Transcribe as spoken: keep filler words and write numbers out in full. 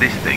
this thing.